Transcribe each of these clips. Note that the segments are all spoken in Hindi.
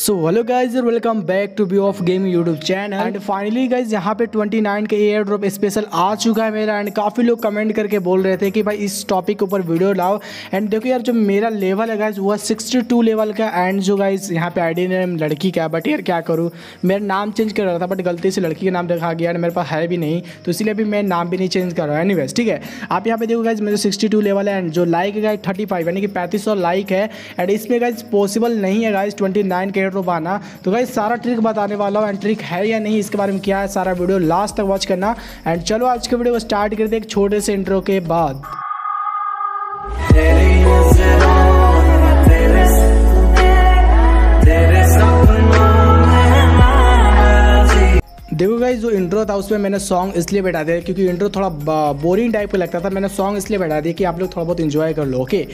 So hello guys welcome back to view of game YouTube channel. And finally guys यहाँ पे 29 का एयर ड्रॉप स्पेशल आ चुका है मेरा। एंड काफ़ी लोग कमेंट करके बोल रहे थे कि भाई इस टॉपिक के ऊपर वीडियो लाओ। एंड देखो यार, जो मेरा लेवल है गाइज वह 62 लेवल का। एंड जो गाइज यहाँ पे आईडी नेम लड़की का, बट यार क्या करूँ, मेरा नाम चेंज कर रहा था बट गलती से लड़की का नाम रखा गया। एंड मेरे पास है भी नहीं, तो इसलिए अभी मैं नाम भी नहीं चेंज कर रहा हूँ। एनीवेज ठीक है, आप यहाँ पे देखो गाइज मेरे 62 लेवल है। एंड जो लाइक है गाइज 35 यानी कि 3500 लाइक है। एंड इसमें गाइज पॉसिबल नहीं है गाइज 29 के रोबाना। तो गाइस सारा ट्रिक बताने वाला हूँ, एंड ट्रिक है या नहीं इसके बारे में क्या है, सारा वीडियो लास्ट तक वॉच करना। एंड चलो आज के वीडियो को स्टार्ट करते हैं एक छोटे से इंट्रो के बाद। देखो गाइस जो इंट्रो था उसमें मैंने सॉन्ग इसलिए बैठा दिया क्योंकि इंट्रो थोड़ा बोरिंग टाइप का लगता था। मैंने सॉन्ग इसलिए बैठा दिया कि आप लोग थोड़ा बहुत इंजॉय कर लो। ओके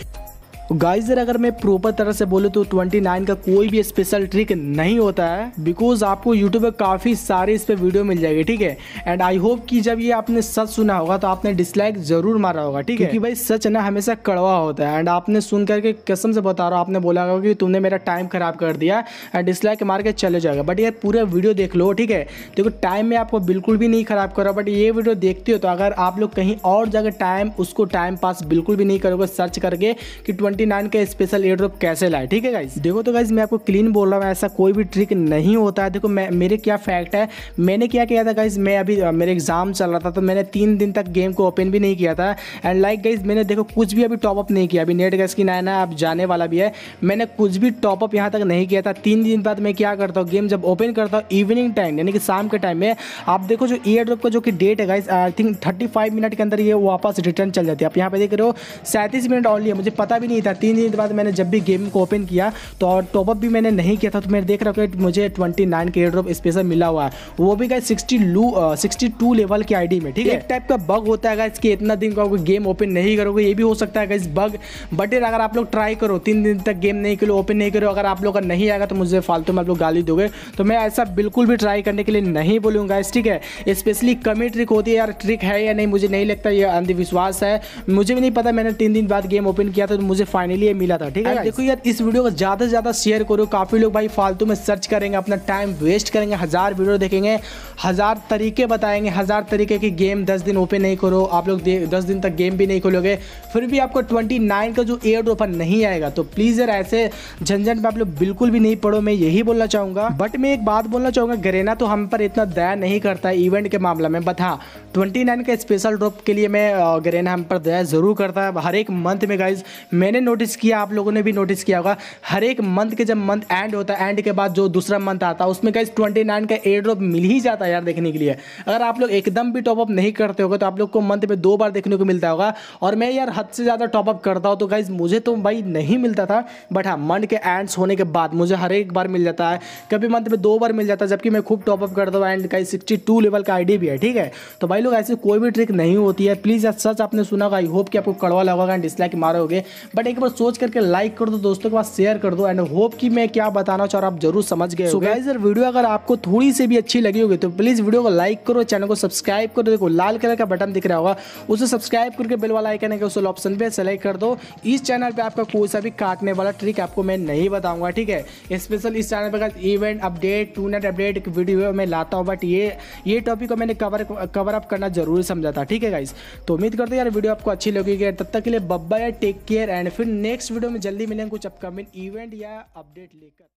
गाइज अगर मैं प्रॉपर तरह से बोलूँ तो 29 का कोई भी स्पेशल ट्रिक नहीं होता है, बिकॉज आपको यूट्यूब पे काफ़ी सारे इस पर वीडियो मिल जाएगी। ठीक है, एंड आई होप कि जब ये आपने सच सुना होगा तो आपने डिसलाइक जरूर मारा होगा। ठीक है, क्योंकि भाई सच ना हमेशा कड़वा होता है। एंड आपने सुन करके कसम से बता रहा हूँ, आपने बोला होगा कि तुमने मेरा टाइम खराब कर दिया, एंड डिसलाइक मार के चले जाएगा। बट यार पूरा वीडियो देख लो। ठीक है, देखो टाइम में आपको बिल्कुल भी नहीं खराब करो, बट ये वीडियो देखते हो तो अगर आप लोग कहीं और जगह टाइम पास बिल्कुल भी नहीं करोगे सर्च करके कि 29 का स्पेशल एयर ड्रॉप कैसे लाए। ठीक है गाइज, देखो तो गाइज मैं आपको क्लीन बोल रहा हूँ, ऐसा कोई भी ट्रिक नहीं होता है। देखो मेरे क्या फैक्ट है, मैंने क्या किया था गाइज, मैं अभी मेरे एग्जाम चल रहा था तो मैंने 3 दिन तक गेम को ओपन भी नहीं किया था। एंड लाइक गाइज मैंने देखो कुछ भी अभी टॉपअप नहीं किया, अभी नेट गैस की नया नया आप जाने वाला भी है, मैंने कुछ भी टॉपअप यहाँ तक नहीं किया था। 3 दिन बाद मैं क्या करता हूँ, गेम जब ओपन करता हूँ इवनिंग टाइम यानी कि शाम के टाइम में, आप देखो जो एयर ड्रॉप का जो कि डेट है गाइज, आई थिंक 35 मिनट के अंदर ये वापस रिटर्न चल जाती है। आप यहाँ पे देख रहे हो 37 मिनट ऑनली है, मुझे पता भी नहीं था। 3 दिन के बाद मैंने जब भी गेम को ओपन किया तो और टॉपअप भी मैंने नहीं किया था, तो मैं देख रहा हूँ कि मुझे 29 के एयर ड्रॉप स्पेशल मिला हुआ है, वो भी गाइस 62 लेवल की आईडी में। ठीक है, एक टाइप का बग होता है गाइस कि इतना दिन का गेम ओपन नहीं करोगे, ये भी हो सकता है गाइस बग। बट अगर आप लोग ट्राई करो 3 दिन तक गेम नहीं करो, ओपन नहीं करो, अगर आप लोग का नहीं आएगा तो मुझे फालतू में आप लोग गाली दोगे, तो मैं ऐसा बिल्कुल भी ट्राई करने के लिए नहीं बोलूँगा। ठीक है, स्पेशली कमी ट्रिक होती है यार, ट्रिक है या नहीं मुझे नहीं लगता, यह अंधविश्वास है, मुझे भी नहीं पता। मैंने 3 दिन बाद गेम ओपन किया था तो मुझे फाइनली ये मिला था। ठीक है, देखो यार इस वीडियो को ज़्यादा से ज़्यादा शेयर करो, काफ़ी लोग भाई फालतू में सर्च करेंगे, अपना टाइम वेस्ट करेंगे, 1000 वीडियो देखेंगे, 1000 तरीके बताएंगे, 1000 तरीके की गेम 10 दिन ओपन नहीं करो, आप लोग 10 दिन तक गेम भी नहीं खोलोगे, फिर भी आपको 29 का जो एयर ड्रॉप नहीं आएगा। तो प्लीज़ यार ऐसे झंझट में आप लोग बिल्कुल भी नहीं पढ़ो, मैं यही बोलना चाहूँगा। बट मैं एक बात बोलना चाहूँगा, गरेना तो हम पर इतना दया नहीं करता है इवेंट के मामला में, बट हाँ 29 का स्पेशल ड्रॉप के लिए मैं गरेना हम पर दया ज़रूर करता है। हर एक मंथ में गाइज मैंने नोटिस किया, आप लोगों ने भी नोटिस किया होगा, हर एक मंथ के जब मंथ एंड होता है, एंड के बाद जो दूसरा मंथ आता है उसमें गाइस 29 का एयर ड्रॉप मिल ही जाता है यार देखने के लिए। अगर आप लोग एकदम भी टॉपअप नहीं करते होगे तो आप लोग को मंथ में 2 बार देखने को मिलता होगा, और मैं यार हद से ज़्यादा टॉपअप करता हूँ तो गाइज मुझे तो भाई नहीं मिलता था, बट हाँ मंथ के एंड्स होने के बाद मुझे हर एक बार मिल जाता है, कभी मंथ में 2 बार मिल जाता है, जबकि मैं खूब टॉपअप करता हूँ। एंड गाइस 62 लेवल का आईडी भी है। ठीक है, तो भाई लोग ऐसी कोई भी ट्रिक नहीं होती है, प्लीज़ यार सच आपने सुना होगा, आई होप कि आपको कड़वा लगेगा, डिसलाइक मारोगे, बट एक बार सोच करके लाइक कर दो, दोस्तों के पास शेयर कर दो। एंड होप कि मैं क्या बताना चाह रहा हूँ आप जरूर समझ गए। सो गाइस यार वीडियो अगर आपको थोड़ी से भी अच्छी लगी होगी तो प्लीज़ वीडियो को लाइक करो, चैनल को सब्सक्राइब करो। देखो लाल कलर का बटन दिख रहा होगा, उसे सब्सक्राइब करके बेल वाला आइकन है उस ऑप्शन पे सेलेक्ट कर दो। इस चैनल पे आपका कोई सा भी काटने वाला ट्रिक आपको मैं नहीं बताऊंगा। ठीक है, स्पेशल इस चैनल पर event update, to net update एक वीडियो मैं लाता हूँ, बट ये टॉपिक को मैंने कवर अप करना जरूरी समझा था। ठीक है गाइस, तो उम्मीद करते यार वीडियो आपको अच्छी लगेगी। तब तक के लिए बब्बा, टेक केयर, एंड फिर नेक्स्ट वीडियो में जल्दी मिलेंगे कुछ अपकमिंग इवेंट या अपडेट लेकर।